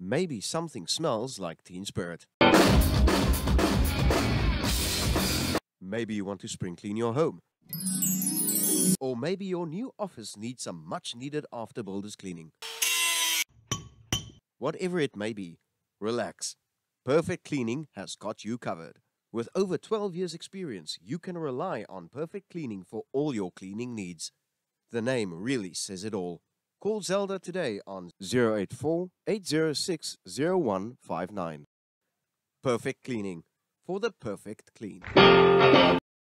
Maybe something smells like teen spirit. Maybe you want to spring clean your home. Or maybe your new office needs some much needed after builder's cleaning. Whatever it may be, relax. Perfect Cleaning has got you covered. With over 12 years experience, you can rely on Perfect Cleaning for all your cleaning needs. The name really says it all. Call Zelda today on 084-806-0159. Perfect Cleaning, for the perfect clean.